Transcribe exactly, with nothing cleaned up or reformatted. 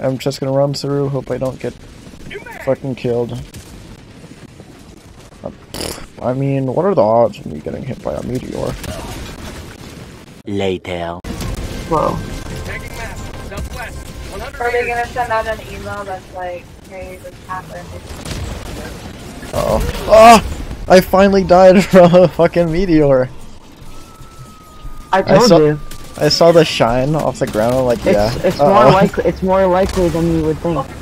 I'm just gonna run through, hope I don't get fucking killed. I mean, what are the odds of me getting hit by a meteor? Later. Whoa. Are we gonna send out an email that's like, hey, this happened? Uh-oh. Oh! I finally died from a fucking meteor! I told I saw, you. I saw the shine off the ground, I'm like, it's, yeah. It's, uh-oh. more likely, it's more likely than you would think.